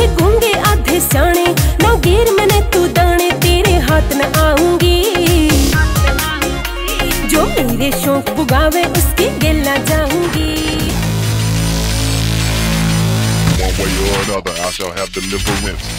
आधे गूंगे आधे सने नौ गिर मैंने तू दाने तेरे हाथ में आऊंगी। जो मेरे शौक पुगावे उसकी गिला जाऊंगी। One way or another, I shall have deliverance.